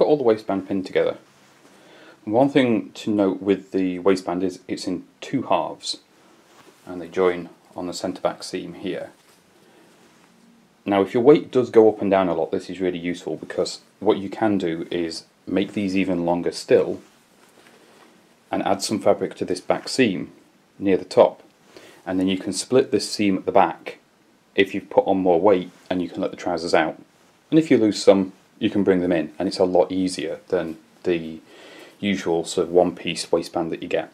got all the waistband pinned together. One thing to note with the waistband is it's in two halves and they join on the centre back seam here. Now if your weight does go up and down a lot, this is really useful, because what you can do is make these even longer still and add some fabric to this back seam near the top, and then you can split this seam at the back if you've put on more weight, and you can let the trousers out, and if you lose some you can bring them in, and it's a lot easier than the usual sort of one-piece waistband that you get.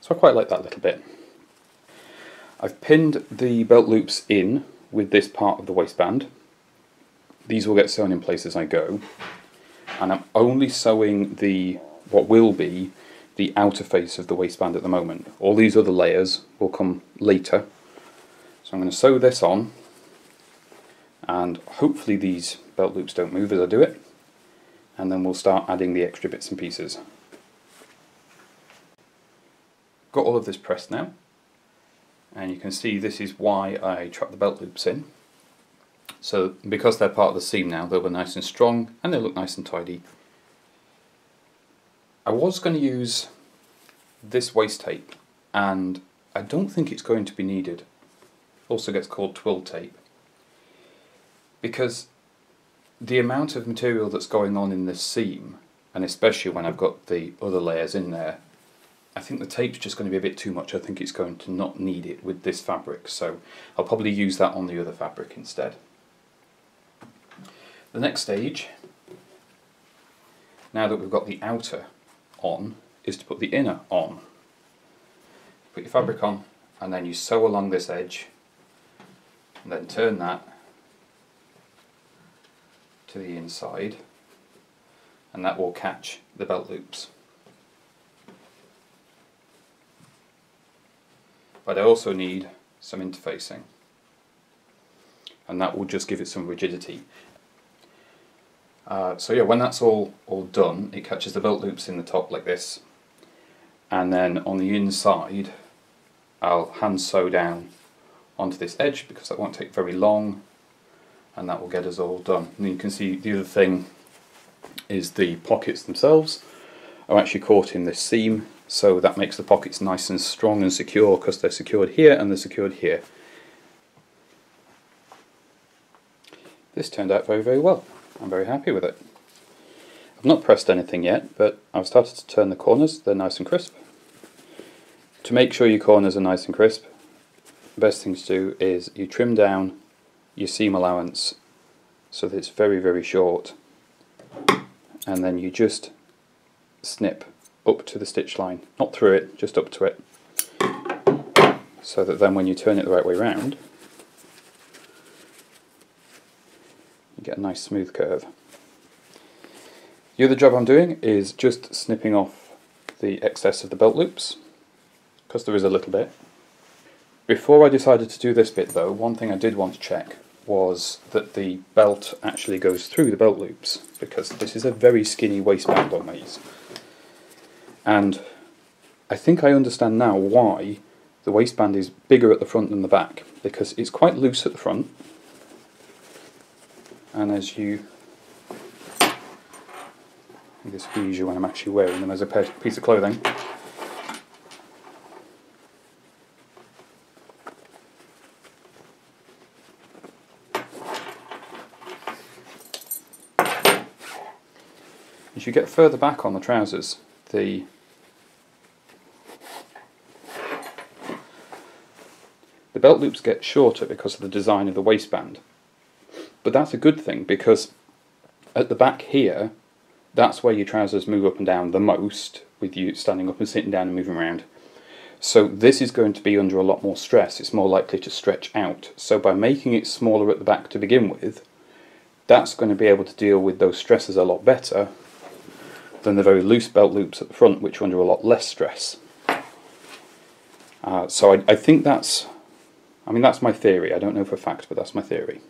So I quite like that little bit. I've pinned the belt loops in with this part of the waistband. These will get sewn in place as I go, and I'm only sewing the what will be the outer face of the waistband at the moment. All these other layers will come later. So I'm going to sew this on, and hopefully these belt loops don't move as I do it, and then we'll start adding the extra bits and pieces. Got all of this pressed now, and you can see this is why I trap the belt loops in. So because they're part of the seam now, they'll be nice and strong and they'll look nice and tidy. I was going to use this waist tape, and I don't think it's going to be needed. It also gets called twill tape, because the amount of material that's going on in this seam, and especially when I've got the other layers in there, I think the tape's just going to be a bit too much. I think it's going to not need it with this fabric, so I'll probably use that on the other fabric instead. The next stage, now that we've got the outer on, is to put the inner on. Put your fabric on, and then you sew along this edge, and then turn that to the inside, and that will catch the belt loops. But I also need some interfacing, and that will just give it some rigidity. So yeah, when that's all done, it catches the belt loops in the top like this, and then on the inside I'll hand sew down onto this edge, because that won't take very long, and that will get us all done. And you can see the other thing is the pockets themselves are actually caught in this seam, so that makes the pockets nice and strong and secure, because they're secured here and they're secured here. This turned out very, very well. I'm very happy with it. I've not pressed anything yet, but I've started to turn the corners. They're nice and crisp. To make sure your corners are nice and crisp, the best thing to do is you trim down your seam allowance so that it's very, very short, and then you just snip up to the stitch line, not through it, just up to it, so that then when you turn it the right way round, you get a nice smooth curve. The other job I'm doing is just snipping off the excess of the belt loops, because there is a little bit. Before I decided to do this bit though, one thing I did want to check was that the belt actually goes through the belt loops, because this is a very skinny waistband on these. And I think I understand now why the waistband is bigger at the front than the back, because it's quite loose at the front, and as you, I think it's easier when I'm actually wearing them as a piece of clothing. As you get further back on the trousers, the belt loops get shorter because of the design of the waistband. But that's a good thing, because at the back here, that's where your trousers move up and down the most, with you standing up and sitting down and moving around. So this is going to be under a lot more stress. It's more likely to stretch out. So by making it smaller at the back to begin with, that's going to be able to deal with those stresses a lot better than the very loose belt loops at the front, which are under a lot less stress. So I think that's my theory. I don't know for a fact, but that's my theory.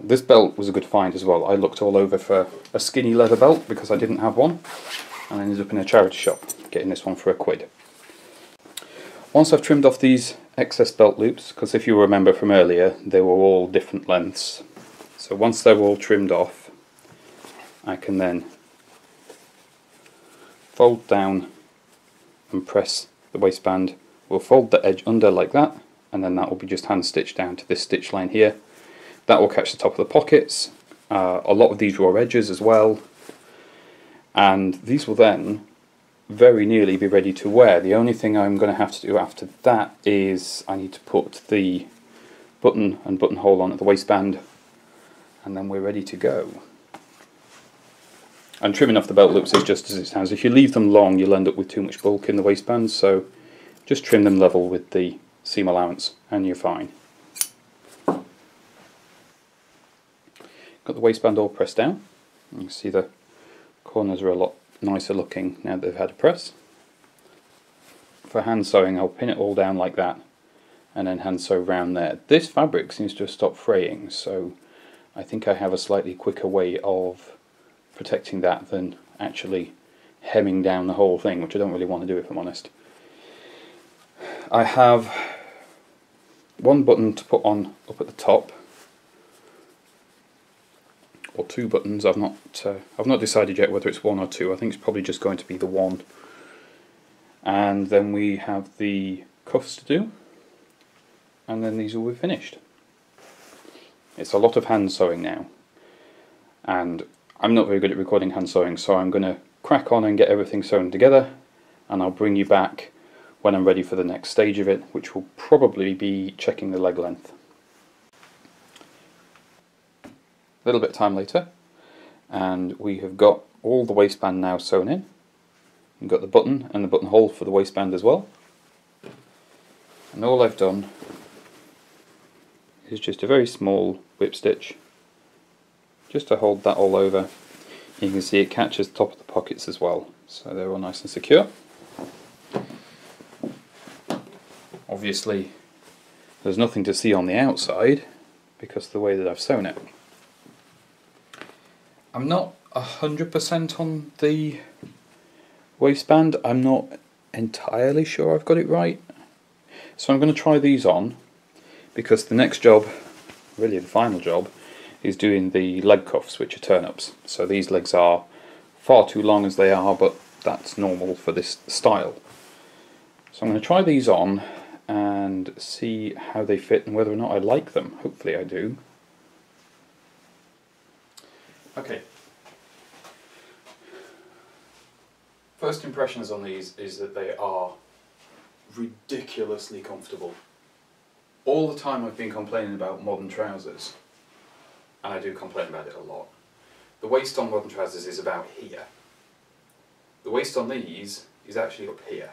This belt was a good find as well. I looked all over for a skinny leather belt because I didn't have one, and I ended up in a charity shop getting this one for £1. Once I've trimmed off these excess belt loops, because if you remember from earlier, they were all different lengths. So once they're all trimmed off, I can then fold down and press the waistband. We'll fold the edge under like that, and then that will be just hand stitched down to this stitch line here. That will catch the top of the pockets, a lot of these raw edges as well, and these will then very nearly be ready to wear. The only thing I'm going to have to do after that is I need to put the button and buttonhole on at the waistband, and then we're ready to go. And trimming off the belt loops is just as it sounds. If you leave them long, you'll end up with too much bulk in the waistband, so just trim them level with the seam allowance and you're fine. Got the waistband all pressed down. You can see the corners are a lot nicer looking now that they've had a press. For hand sewing, I'll pin it all down like that and then hand sew round there. This fabric seems to have stopped fraying, so I think I have a slightly quicker way of protecting that than actually hemming down the whole thing, which I don't really want to do if I'm honest. I have one button to put on up at the top, or two buttons. I've not decided yet whether it's one or two. I think it's probably just going to be the one. And then we have the cuffs to do, and then these will be finished. It's a lot of hand sewing now, and I'm not very good at recording hand sewing, so I'm going to crack on and get everything sewn together, and I'll bring you back when I'm ready for the next stage of it, which will probably be checking the leg length. A little bit of time later, and we have got all the waistband now sewn in. You've got the button and the buttonhole for the waistband as well. And all I've done is just a very small whip stitch, just to hold that all over. You can see it catches the top of the pockets as well, so they're all nice and secure. Obviously there's nothing to see on the outside because of the way that I've sewn it. I'm not 100% on the waistband. I'm not entirely sure I've got it right, so I'm going to try these on, because the next job, really the final job, is doing the leg cuffs, which are turn-ups. So these legs are far too long as they are, but that's normal for this style. So I'm going to try these on and see how they fit and whether or not I like them. Hopefully I do. Okay. First impressions on these is that they are ridiculously comfortable. All the time I've been complaining about modern trousers, and I do complain about it a lot. The waist on modern trousers is about here. The waist on these is actually up here.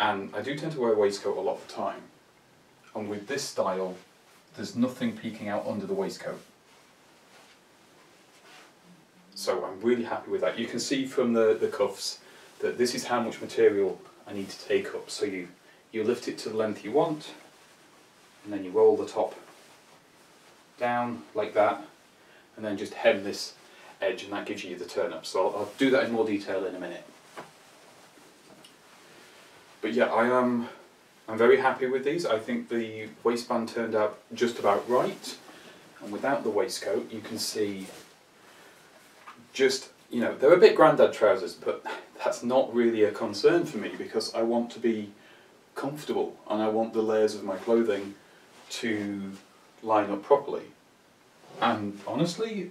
And I do tend to wear a waistcoat a lot of the time. And with this style, there's nothing peeking out under the waistcoat. So I'm really happy with that. You can see from the cuffs that this is how much material I need to take up. So you lift it to the length you want, and then you roll the top down like that, and then just hem this edge, and that gives you the turn-up. So I'll do that in more detail in a minute. But yeah, I'm very happy with these. I think the waistband turned out just about right, and without the waistcoat you can see just, you know, they're a bit granddad trousers, but that's not really a concern for me, because I want to be comfortable and I want the layers of my clothing to line up properly. And honestly,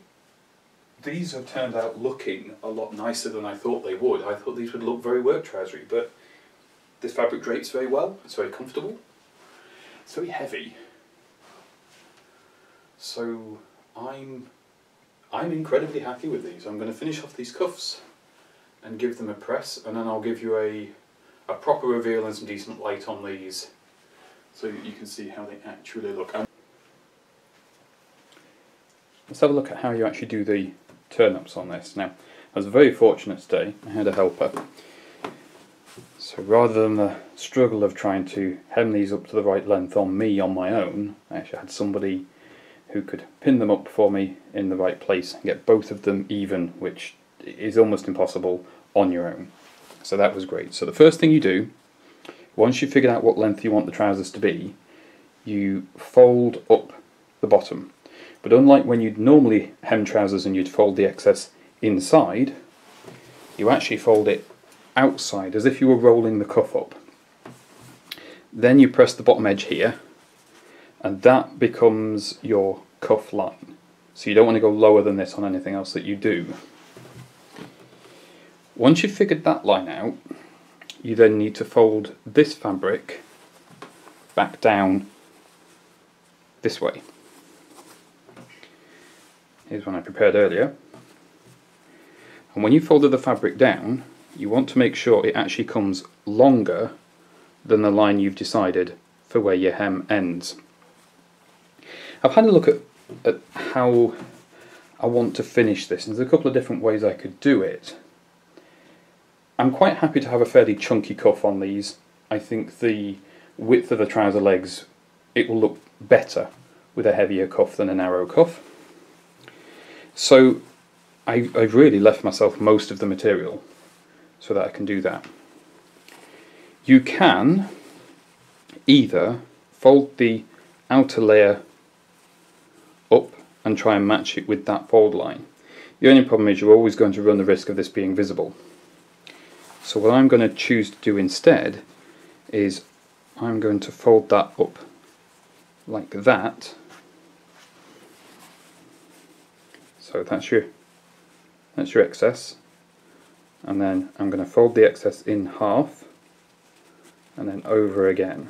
these have turned out looking a lot nicer than I thought they would. I thought these would look very work trousery, but this fabric drapes very well. It's very comfortable. It's very heavy. So I'm incredibly happy with these. I'm going to finish off these cuffs and give them a press, and then I'll give you a proper reveal and some decent light on these so that you can see how they actually look. Let's have a look at how you actually do the turn-ups on this. Now, I was very fortunate today. I had a helper. So rather than the struggle of trying to hem these up to the right length on me on my own, I actually had somebody who could pin them up for me in the right place and get both of them even, which is almost impossible on your own. So that was great. So the first thing you do, once you've figured out what length you want the trousers to be, you fold up the bottom. But unlike when you'd normally hem trousers and you'd fold the excess inside, you actually fold it outside as if you were rolling the cuff up. Then you press the bottom edge here, and that becomes your cuff line. So you don't want to go lower than this on anything else that you do. Once you've figured that line out, you then need to fold this fabric back down this way. Here's one I prepared earlier. And when you folded the fabric down, you want to make sure it actually comes longer than the line you've decided for where your hem ends. I've had a look at how I want to finish this, and there's a couple of different ways I could do it. I'm quite happy to have a fairly chunky cuff on these. I think the width of the trouser legs, it will look better with a heavier cuff than a narrow cuff. So I've really left myself most of the material so that I can do that. You can either fold the outer layer up and try and match it with that fold line. The only problem is you're always going to run the risk of this being visible. So what I'm going to choose to do instead is I'm going to fold that up like that. So that's your excess, and then I'm going to fold the excess in half and then over again,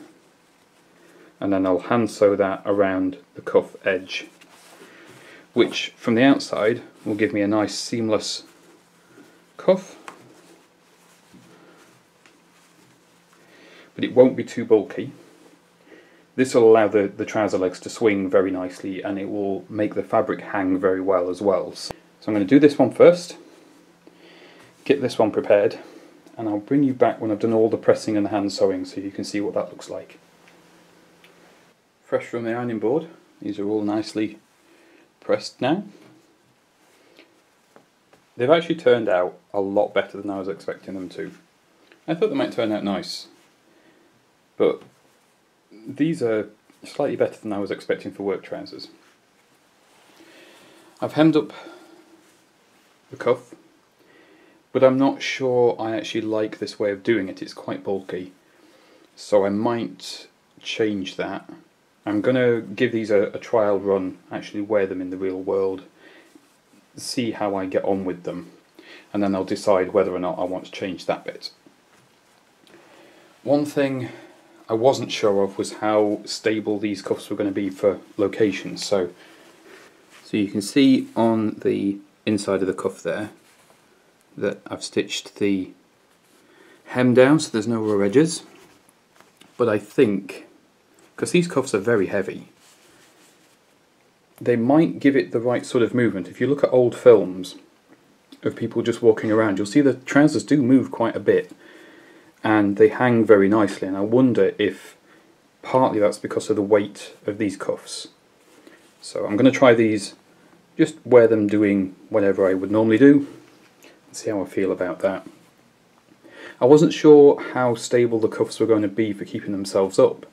and then I'll hand sew that around the cuff edge, which from the outside will give me a nice seamless cuff, but it won't be too bulky. This will allow the trouser legs to swing very nicely, and it will make the fabric hang very well as well. So I'm going to do this one first, get this one prepared, and I'll bring you back when I've done all the pressing and the hand sewing so you can see what that looks like. Fresh from the ironing board, these are all nicely pressed now. They've actually turned out a lot better than I was expecting them to. I thought they might turn out nice, but these are slightly better than I was expecting for work trousers. I've hemmed up the cuff, but I'm not sure I actually like this way of doing it. It's quite bulky, so I might change that. I'm going to give these a trial run, actually wear them in the real world, see how I get on with them, and then I'll decide whether or not I want to change that bit. One thing I wasn't sure of was how stable these cuffs were going to be for locations. So you can see on the inside of the cuff there that I've stitched the hem down so there's no raw edges, but I think, because these cuffs are very heavy, they might give it the right sort of movement. If you look at old films of people just walking around, you'll see the trousers do move quite a bit, and they hang very nicely, and I wonder if partly that's because of the weight of these cuffs. So I'm going to try these, just wear them doing whatever I would normally do, and see how I feel about that. I wasn't sure how stable the cuffs were going to be for keeping themselves up.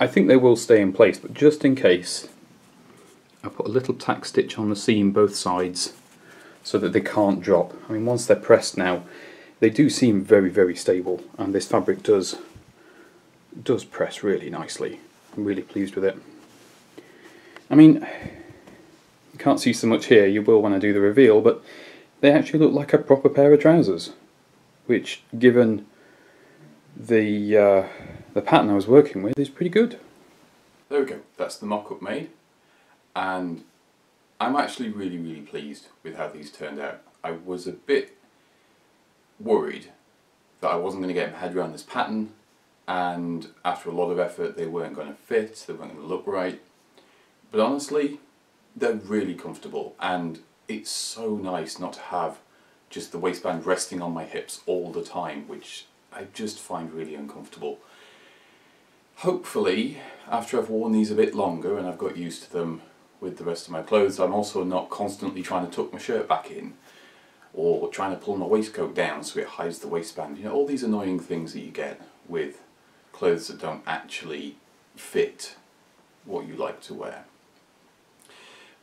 I think they will stay in place, but just in case, I put a little tack stitch on the seam both sides so that they can't drop. I mean, once they're pressed now, they do seem very, very stable, and this fabric does press really nicely. I'm really pleased with it. I mean, you can't see so much here, you will when I do the reveal, but they actually look like a proper pair of trousers, which, given the pattern I was working with, is pretty good. There we go, that's the mock-up made, and I'm actually really, really pleased with how these turned out. I was a bit worried that I wasn't going to get my head around this pattern, and after a lot of effort they weren't going to fit, they weren't going to look right, but honestly they're really comfortable, and it's so nice not to have just the waistband resting on my hips all the time, which I just find really uncomfortable. Hopefully after I've worn these a bit longer and I've got used to them with the rest of my clothes, I'm also not constantly trying to tuck my shirt back in or trying to pull my waistcoat down so it hides the waistband. You know, all these annoying things that you get with clothes that don't actually fit what you like to wear.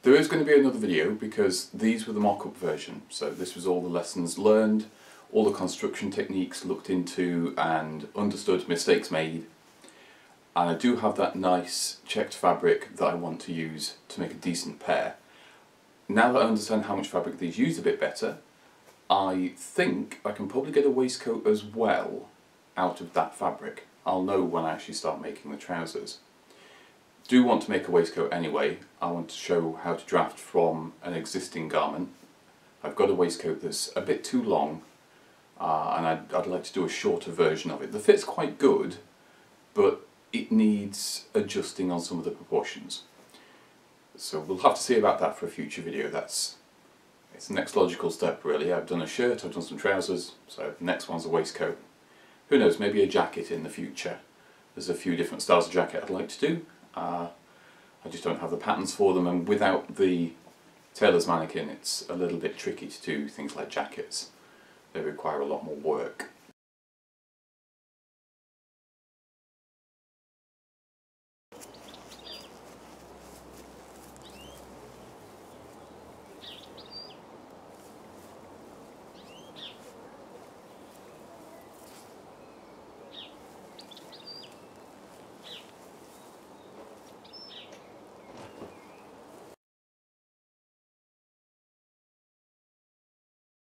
There is going to be another video because these were the mock-up version, so this was all the lessons learned, all the construction techniques looked into and understood, mistakes made, and I do have that nice checked fabric that I want to use to make a decent pair. Now that I understand how much fabric these use a bit better, I think I can probably get a waistcoat as well out of that fabric. I'll know when I actually start making the trousers. Do want to make a waistcoat anyway. I want to show how to draft from an existing garment. I've got a waistcoat that's a bit too long and I'd like to do a shorter version of it. The fit's quite good, but it needs adjusting on some of the proportions. So we'll have to see about that for a future video. It's the next logical step really. I've done a shirt, I've done some trousers, so the next one's a waistcoat. Who knows, maybe a jacket in the future. There's a few different styles of jacket I'd like to do. I just don't have the patterns for them, and without the tailor's mannequin it's a little bit tricky to do things like jackets. They require a lot more work.